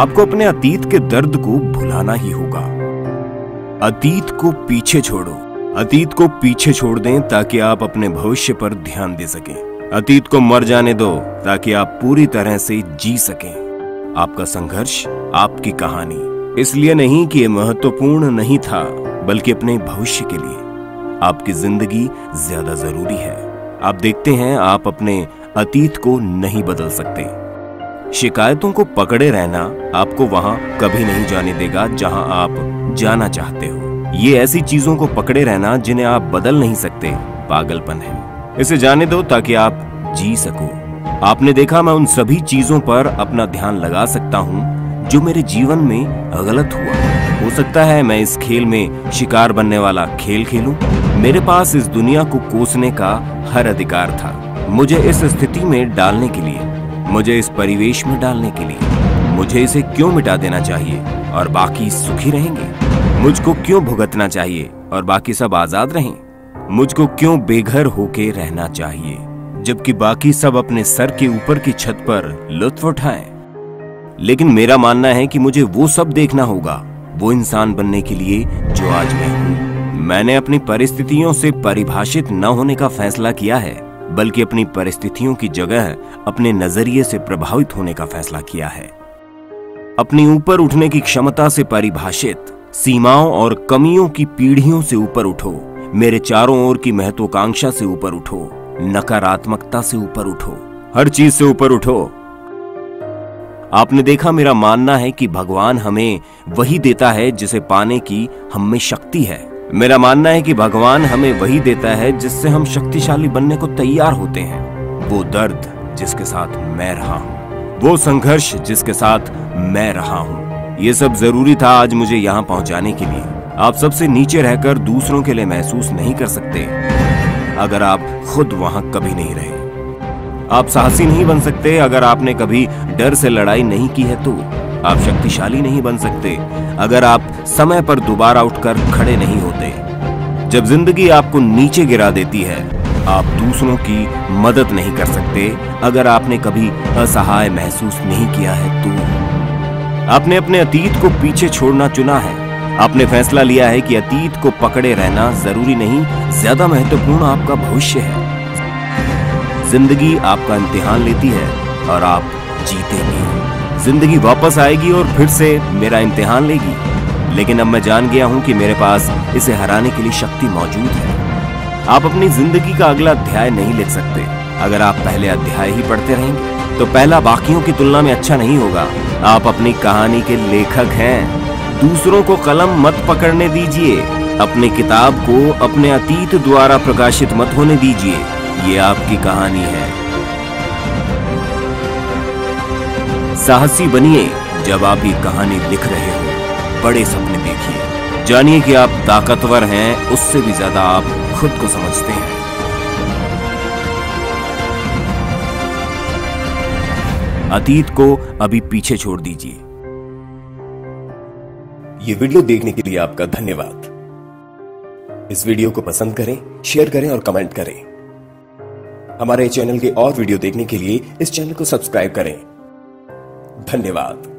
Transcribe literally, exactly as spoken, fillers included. आपको अपने अतीत के दर्द को भुलाना ही होगा। अतीत को पीछे छोड़ो, अतीत को पीछे छोड़ दें ताकि आप अपने भविष्य पर ध्यान दे सकें। अतीत को मर जाने दो ताकि आप पूरी तरह से जी सकें। आपका संघर्ष आपकी कहानी, इसलिए नहीं कि यह महत्वपूर्ण नहीं था, बल्कि अपने भविष्य के लिए आपकी जिंदगी ज्यादा जरूरी है। आप देखते हैं आप अपने अतीत को नहीं बदल सकते। शिकायतों को पकड़े रहना आपको वहां कभी नहीं जाने देगा जहां आप जाना चाहते हो। ये ऐसी चीजों को पकड़े रहना जिन्हें आप बदल नहीं सकते पागलपन है। इसे जाने दो ताकि आप जी सको। आपने देखा मैं उन सभी चीजों पर अपना ध्यान लगा सकता हूँ जो मेरे जीवन में गलत हुआ। हो सकता है मैं इस खेल में शिकार बनने वाला खेल खेलूं। मेरे पास इस दुनिया को कोसने का हर अधिकार था। मुझे इस स्थिति में डालने के लिए, मुझे इस परिवेश में डालने के लिए, मुझे इसे क्यों मिटा देना चाहिए और बाकी सुखी रहेंगे? मुझको क्यों भुगतना चाहिए और बाकी सब आजाद रहें? मुझको क्यों बेघर होके रहना चाहिए जबकि बाकी सब अपने सर के ऊपर की छत पर लुत्फ उठाएं? लेकिन मेरा मानना है कि मुझे वो सब देखना होगा, वो इंसान बनने के लिए जो आज मैं हूँ। मैंने अपनी परिस्थितियों से परिभाषित न होने का फैसला किया है, बल्कि अपनी परिस्थितियों की जगह अपने नजरिए से प्रभावित होने का फैसला किया है। अपनी ऊपर उठने की क्षमता से परिभाषित सीमाओं और कमियों की पीढ़ियों से ऊपर उठो। मेरे चारों ओर की महत्वाकांक्षा से ऊपर उठो, नकारात्मकता से ऊपर उठो, हर चीज से ऊपर उठो। आपने देखा मेरा मानना है कि भगवान हमें वही देता है जिसे पाने की हम में शक्ति है। मेरा मानना है कि भगवान हमें वही देता है जिससे हम शक्तिशाली बनने को तैयार होते हैं। वो दर्द जिसके साथ मैं रहा हूँ, वो संघर्ष जिसके साथ मैं रहा हूँ, ये सब जरूरी था आज मुझे यहाँ पहुँचाने के लिए। आप सबसे नीचे रहकर दूसरों के लिए महसूस नहीं कर सकते अगर आप खुद वहाँ कभी नहीं रहे। आप साहसी नहीं बन सकते अगर आपने कभी डर से लड़ाई नहीं की है। तो आप शक्तिशाली नहीं बन सकते अगर आप समय पर दोबारा उठकर खड़े नहीं होते। जब जिंदगी आपको नीचे गिरा देती है, आप दूसरों की मदद नहीं कर सकते अगर आपने कभी असहाय महसूस नहीं किया है। तो आपने अपने अतीत को पीछे छोड़ना चुना है। आपने फैसला लिया है कि अतीत को पकड़े रहना जरूरी नहीं, ज्यादा महत्वपूर्ण आपका भविष्य है। जिंदगी आपका इम्तिहान लेती है और आप जीतेंगे। जिंदगी वापस आएगी और फिर से मेरा इम्तिहान लेगी, लेकिन अब मैं जान गया हूं कि मेरे पास इसे हराने के लिए शक्ति मौजूद है। आप अपनी जिंदगी का अगला अध्याय नहीं लिख सकते अगर आप पहले अध्याय ही पढ़ते रहेंगे। तो पहला बाकियों की तुलना में अच्छा नहीं होगा। आप अपनी कहानी के लेखक हैं। दूसरों को कलम मत पकड़ने दीजिए। अपने किताब को अपने अतीत द्वारा प्रकाशित मत होने दीजिए। ये आपकी कहानी है। साहसी बनिए जब आप ये कहानी लिख रहे हो। बड़े सपने देखिए। जानिए कि आप ताकतवर हैं, उससे भी ज्यादा आप खुद को समझते हैं। अतीत को अभी पीछे छोड़ दीजिए। ये वीडियो देखने के लिए आपका धन्यवाद। इस वीडियो को पसंद करें, शेयर करें और कमेंट करें। हमारे चैनल के और वीडियो देखने के लिए इस चैनल को सब्सक्राइब करें। धन्यवाद।